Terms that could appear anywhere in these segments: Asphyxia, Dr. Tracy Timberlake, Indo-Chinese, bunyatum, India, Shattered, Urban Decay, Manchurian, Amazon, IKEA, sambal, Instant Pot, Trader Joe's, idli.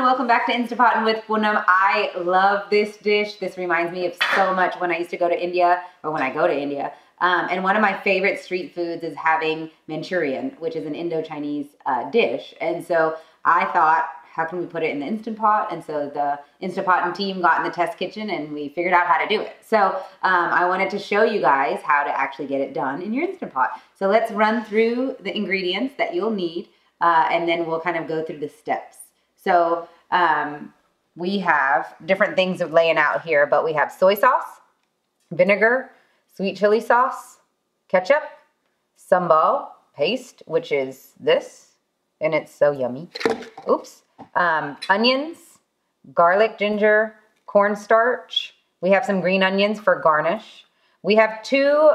everyone, welcome back to Instant Pot with Poonam. I love this dish. This reminds me of so much when I used to go to India, or when I go to India. And one of my favorite street foods is having Manchurian, which is an Indo-Chinese dish. And so I thought, how can we put it in the Instant Pot? And so the Instant Pot and team got in the test kitchen and we figured out how to do it. So I wanted to show you guys how to actually get it done in your Instant Pot. So let's run through the ingredients that you'll need and then we'll kind of go through the steps. So we have different things of laying out here, but we have soy sauce, vinegar, sweet chili sauce, ketchup, sambal paste, which is this, and it's so yummy. Oops. Onions, garlic, ginger, cornstarch. We have some green onions for garnish. We have two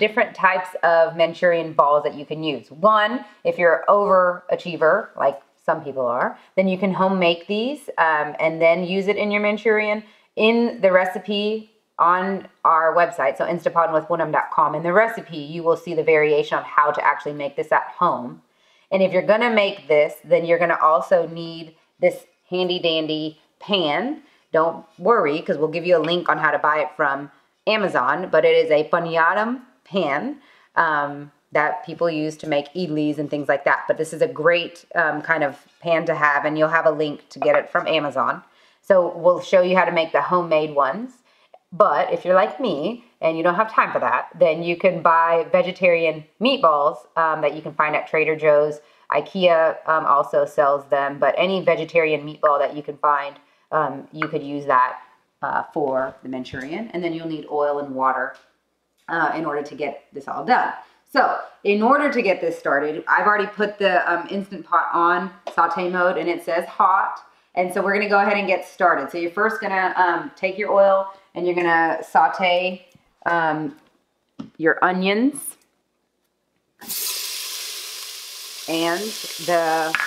different types of Manchurian balls that you can use. One, if you're an overachiever, like some people are, then you can home make these and then use it in your Manchurian. In the recipe on our website, so instapotwithpoonam.com, in the recipe, you will see the variation on how to actually make this at home. And if you're gonna make this, then you're gonna also need this handy dandy pan. Don't worry, because we'll give you a link on how to buy it from Amazon, but it is a bunyatum pan that people use to make idlis and things like that. But this is a great kind of pan to have, and you'll have a link to get it from Amazon. So we'll show you how to make the homemade ones. But if you're like me and you don't have time for that, then you can buy vegetarian meatballs that you can find at Trader Joe's. IKEA also sells them, but any vegetarian meatball that you can find, you could use that for the Manchurian. And then you'll need oil and water in order to get this all done. So in order to get this started, I've already put the Instant Pot on saute mode and it says hot. And so we're gonna go ahead and get started. So you're first gonna take your oil and you're gonna saute your onions and the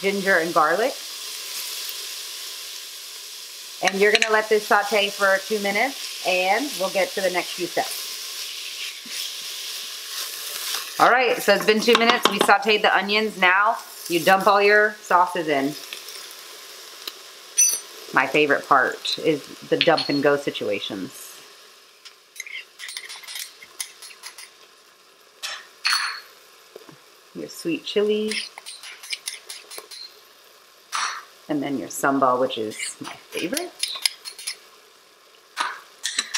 ginger and garlic. And you're gonna let this saute for 2 minutes and we'll get to the next few steps. All right, so it's been 2 minutes. We sauteed the onions. Now you dump all your sauces in. My favorite part is the dump and go situations. Your sweet chili. And then your sambal, which is my favorite.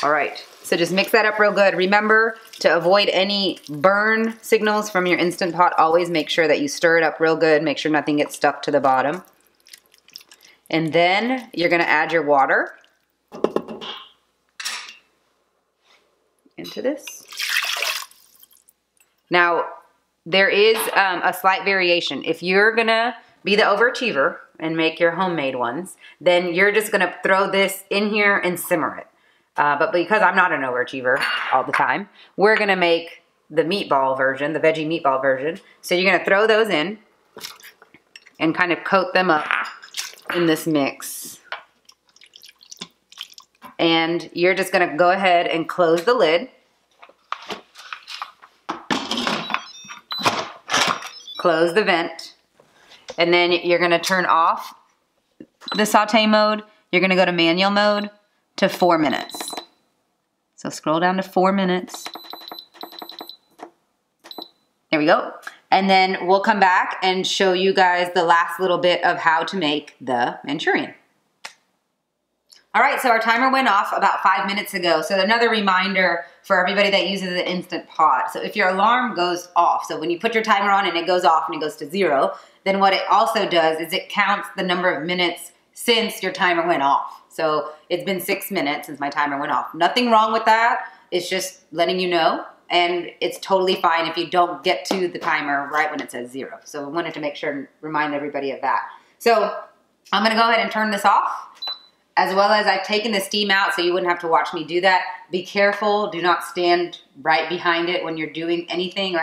All right, so just mix that up real good. Remember to avoid any burn signals from your Instant Pot. Always make sure that you stir it up real good. Make sure nothing gets stuck to the bottom. And then you're gonna add your water into this. Now, there is a slight variation. If you're gonna be the overachiever and make your homemade ones, then you're just gonna throw this in here and simmer it. But because I'm not an overachiever all the time, we're gonna make the meatball version, the veggie meatball version. So you're gonna throw those in and kind of coat them up in this mix, and you're just gonna go ahead and close the lid, close the vent, and then you're gonna turn off the saute mode. You're gonna go to manual mode to 4 minutes. So scroll down to 4 minutes. There we go. And then we'll come back and show you guys the last little bit of how to make the Manchurian. All right, so our timer went off about 5 minutes ago. So another reminder for everybody that uses the Instant Pot. So if your alarm goes off, so when you put your timer on and it goes off and it goes to zero, then what it also does is it counts the number of minutes since your timer went off. So it's been 6 minutes since my timer went off. Nothing wrong with that. It's just letting you know. And it's totally fine if you don't get to the timer right when it says zero. So I wanted to make sure and remind everybody of that. So I'm gonna go ahead and turn this off, as well as I've taken the steam out so you wouldn't have to watch me do that. Be careful, do not stand right behind it when you're doing anything or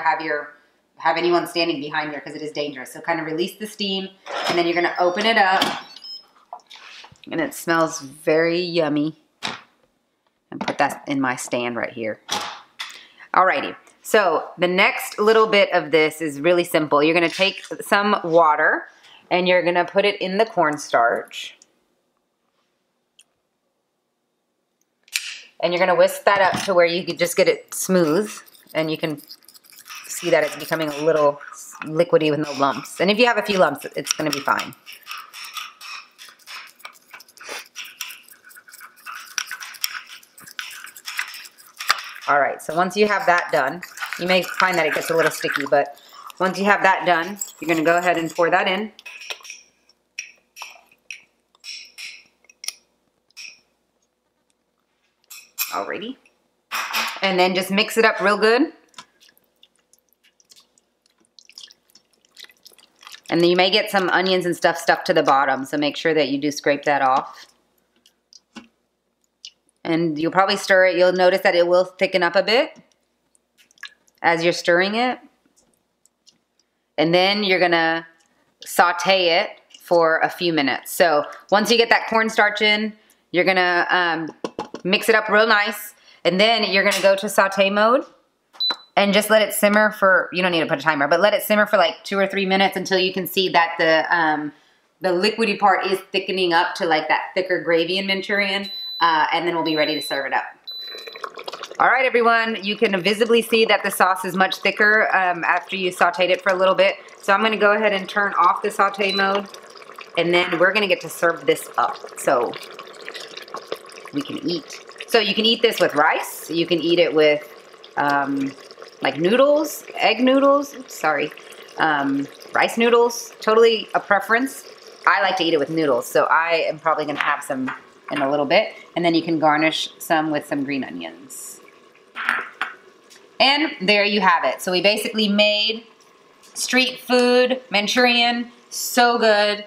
have anyone standing behind there because it is dangerous. So kind of release the steam and then you're gonna open it up and it smells very yummy. And put that in my stand right here. Alrighty, so the next little bit of this is really simple. You're gonna take some water and you're gonna put it in the cornstarch. And you're gonna whisk that up to where you can just get it smooth, and you can see that it's becoming a little liquidy with no lumps. And if you have a few lumps, it's gonna be fine. All right, so once you have that done, you may find that it gets a little sticky, but once you have that done, you're gonna go ahead and pour that in. Alrighty. And then just mix it up real good. And then you may get some onions and stuff stuck to the bottom, so make sure that you do scrape that off. And you'll probably stir it. You'll notice that it will thicken up a bit as you're stirring it. And then you're gonna saute it for a few minutes. So once you get that cornstarch in, you're gonna mix it up real nice. And then you're gonna go to saute mode and just let it simmer for, you don't need to put a timer, but let it simmer for like 2 or 3 minutes until you can see that the liquidy part is thickening up to like that thicker gravy in Manchurian. And then we'll be ready to serve it up. All right, everyone, you can visibly see that the sauce is much thicker after you sauteed it for a little bit. So I'm gonna go ahead and turn off the saute mode, and then we're gonna get to serve this up so we can eat. So you can eat this with rice, you can eat it with like noodles, egg noodles, oops, sorry, rice noodles, totally a preference. I like to eat it with noodles, so I am probably gonna have some in a little bit, and then you can garnish some with some green onions. And there you have it. So we basically made street food Manchurian. So good.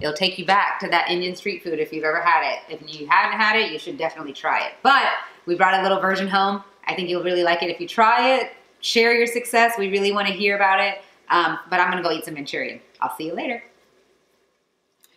It'll take you back to that Indian street food if you've ever had it. If you haven't had it, you should definitely try it. But we brought a little version home. I think you'll really like it if you try it. Share your success. We really want to hear about it. But I'm gonna go eat some Manchurian. I'll see you later.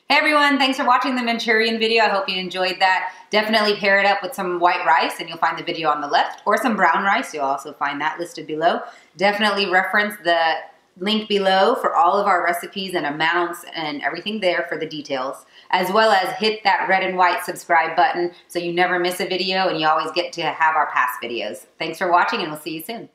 Hey everyone, thanks for watching the Manchurian video. I hope you enjoyed that. Definitely pair it up with some white rice and you'll find the video on the left, or some brown rice, you'll also find that listed below. Definitely reference the link below for all of our recipes and amounts and everything there for the details, as well as hit that red and white subscribe button so you never miss a video and you always get to have our past videos. Thanks for watching and we'll see you soon.